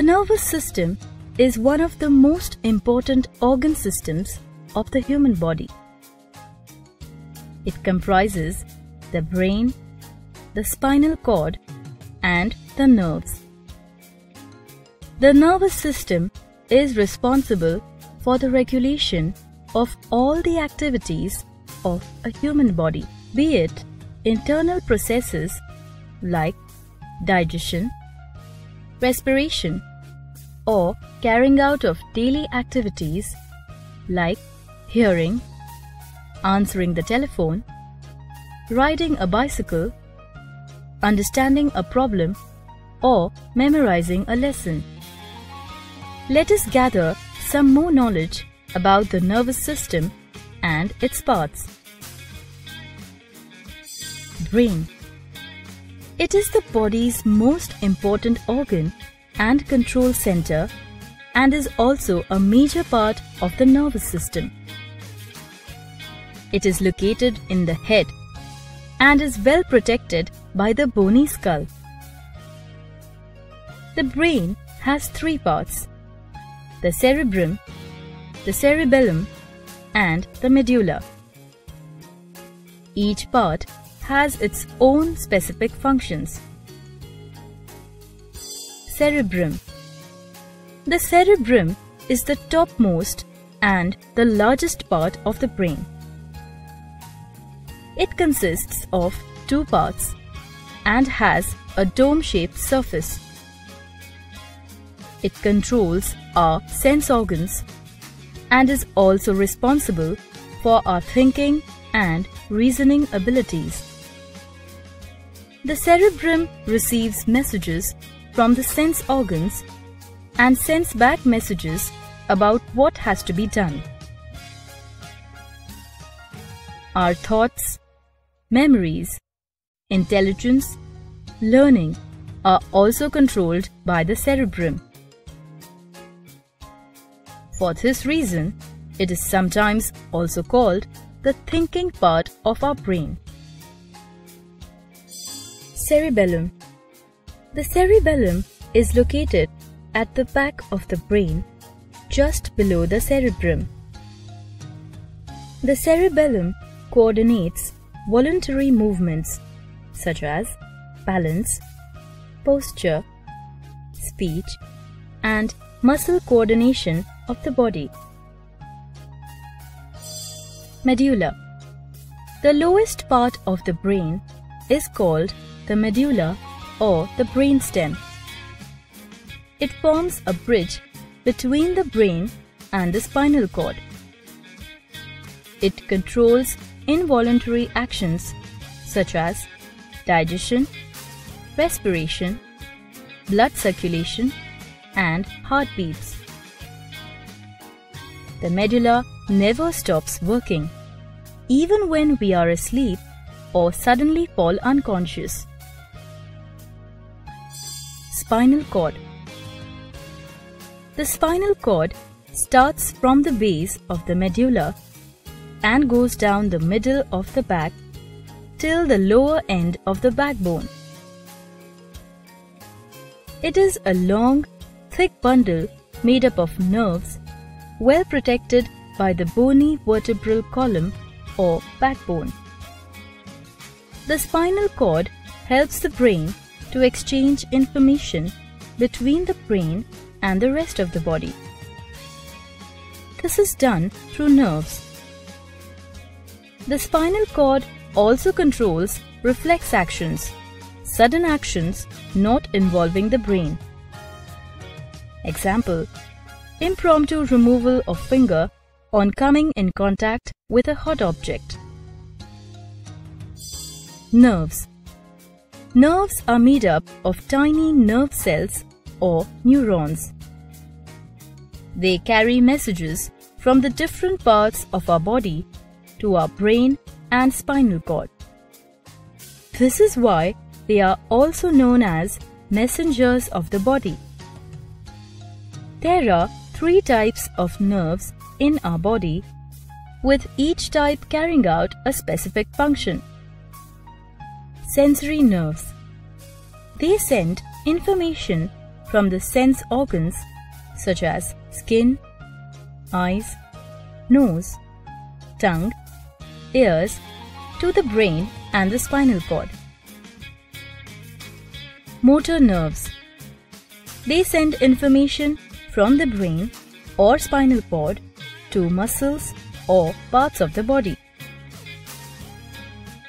The nervous system is one of the most important organ systems of the human body. It comprises the brain, the spinal cord, and the nerves. The nervous system is responsible for the regulation of all the activities of a human body, be it internal processes like digestion, respiration, or carrying out of daily activities like hearing, answering the telephone, riding a bicycle, understanding a problem, or memorizing a lesson. Let us gather some more knowledge about the nervous system and its parts. Brain. It is the body's most important organ and control center and is also a major part of the nervous system. It is located in the head and is well protected by the bony skull. The brain has three parts: the cerebrum, the cerebellum, and the medulla. Each part has its own specific functions. Cerebrum. The cerebrum is the topmost and the largest part of the brain. It consists of two parts and has a dome-shaped surface. It controls our sense organs and is also responsible for our thinking and reasoning abilities. The cerebrum receives messages from the sense organs and sends back messages about what has to be done. Our thoughts, memories, intelligence, learning are also controlled by the cerebrum. For this reason, it is sometimes also called the thinking part of our brain. Cerebellum. The cerebellum is located at the back of the brain, just below the cerebrum. The cerebellum coordinates voluntary movements such as balance, posture, speech, and muscle coordination of the body. Medulla. The lowest part of the brain is called the medulla or the brainstem. It forms a bridge between the brain and the spinal cord. It controls involuntary actions such as digestion, respiration, blood circulation, and heartbeats. The medulla never stops working, even when we are asleep or suddenly fall unconscious. Spinal cord. The spinal cord starts from the base of the medulla and goes down the middle of the back till the lower end of the backbone. It is a long, thick bundle made up of nerves, well protected by the bony vertebral column or backbone. The spinal cord helps the brain to exchange information between the brain and the rest of the body. This is done through nerves. The spinal cord also controls reflex actions, sudden actions not involving the brain. Example: impromptu removal of finger on coming in contact with a hot object. Nerves. Nerves are made up of tiny nerve cells or neurons. They carry messages from the different parts of our body to our brain and spinal cord. This is why they are also known as messengers of the body. There are three types of nerves in our body, with each type carrying out a specific function. Sensory nerves. They send information from the sense organs such as skin, eyes, nose, tongue, ears, to the brain and the spinal cord. Motor nerves. They send information from the brain or spinal cord to muscles or parts of the body.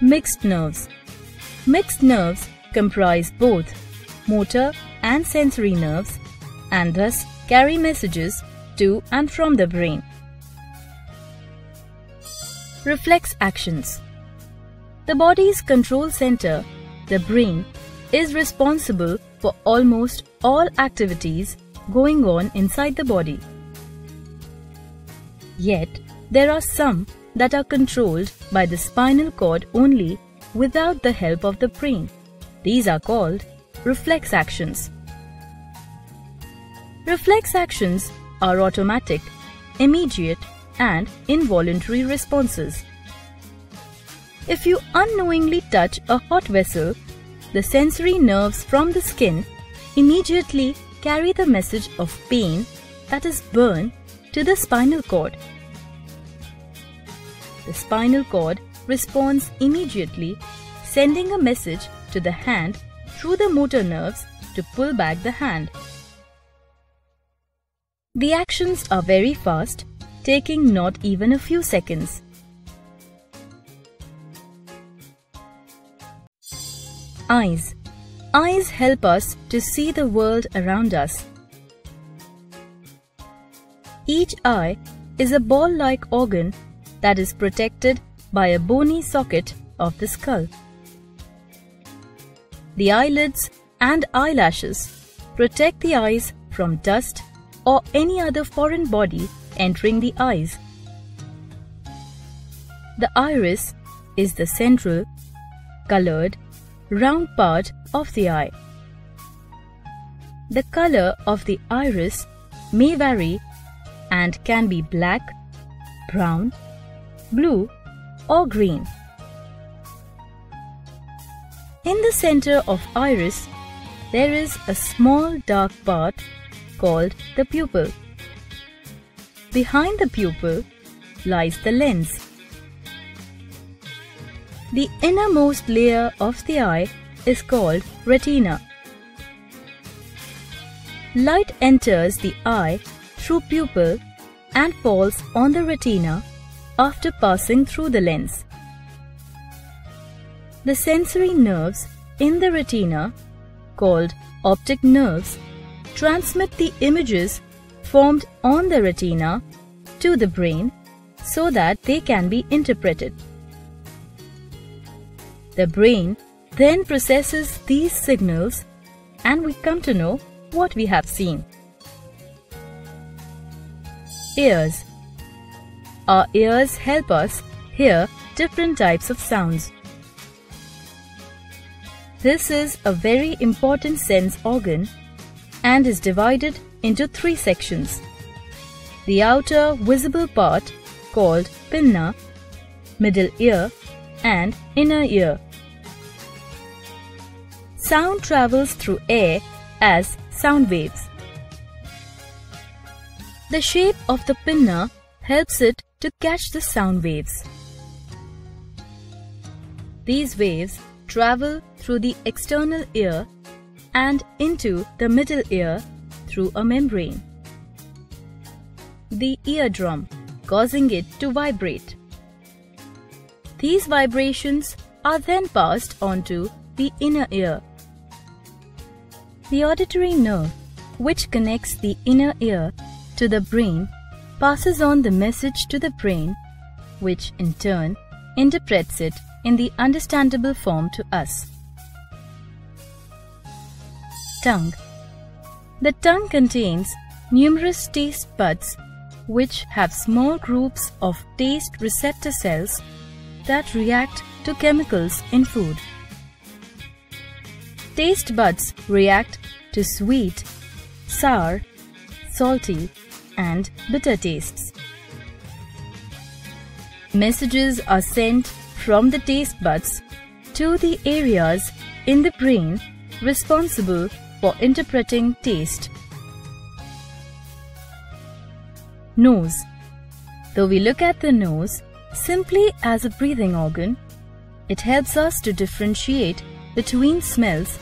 Mixed nerves. Mixed nerves comprise both motor and sensory nerves and thus carry messages to and from the brain. Reflex actions. The body's control center, the brain, is responsible for almost all activities going on inside the body. Yet, there are some that are controlled by the spinal cord only without the help of the brain. These are called reflex actions. Reflex actions are automatic, immediate, and involuntary responses. If you unknowingly touch a hot vessel, the sensory nerves from the skin immediately carry the message of pain, that is burn, to the spinal cord. The spinal cord responds immediately, sending a message to the hand through the motor nerves to pull back the hand. The actions are very fast, taking not even a few seconds. Eyes. Eyes help us to see the world around us. Each eye is a ball-like organ that is protected by a bony socket of the skull. The eyelids and eyelashes protect the eyes from dust or any other foreign body entering the eyes. The iris is the central, colored, round part of the eye. The color of the iris may vary and can be black, brown, blue, or green. In the center of iris, there is a small dark part called the pupil. Behind the pupil lies the lens. The innermost layer of the eye is called retina. Light enters the eye through pupil and falls on the retina after passing through the lens. The sensory nerves in the retina, called optic nerves, transmit the images formed on the retina to the brain so that they can be interpreted. The brain then processes these signals and we come to know what we have seen. Ears. Our ears help us hear different types of sounds. This is a very important sense organ and is divided into three sections. The outer visible part, called pinna, middle ear, and inner ear. Sound travels through air as sound waves. The shape of the pinna helps it to catch the sound waves. These waves travel through the external ear and into the middle ear through a membrane, the eardrum, causing it to vibrate. These vibrations are then passed on to the inner ear. The auditory nerve, which connects the inner ear to the brain, passes on the message to the brain, which in turn interprets it in the understandable form to us. Tongue. The tongue contains numerous taste buds, which have small groups of taste receptor cells that react to chemicals in food. Taste buds react to sweet, sour, salty, and bitter tastes. Messages are sent from the taste buds to the areas in the brain responsible for interpreting taste. Nose. Though we look at the nose simply as a breathing organ, it helps us to differentiate between smells,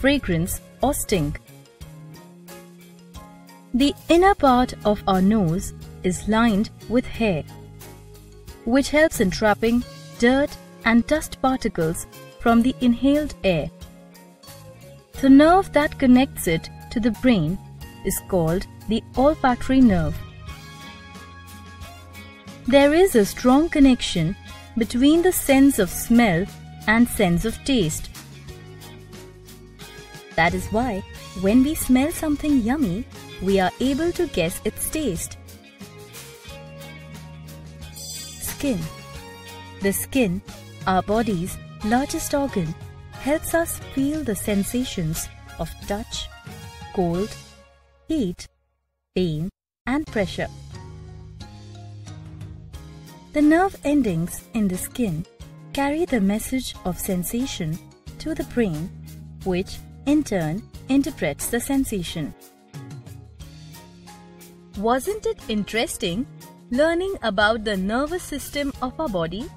fragrance or stink. The inner part of our nose is lined with hair, which helps in trapping dirt and dust particles from the inhaled air. The nerve that connects it to the brain is called the olfactory nerve. There is a strong connection between the sense of smell and sense of taste. That is why when we smell something yummy, we are able to guess its taste. Skin. The skin, our body's largest organ, helps us feel the sensations of touch, cold, heat, pain and pressure. The nerve endings in the skin carry the message of sensation to the brain, which in turn interprets the sensation. Wasn't it interesting learning about the nervous system of our body?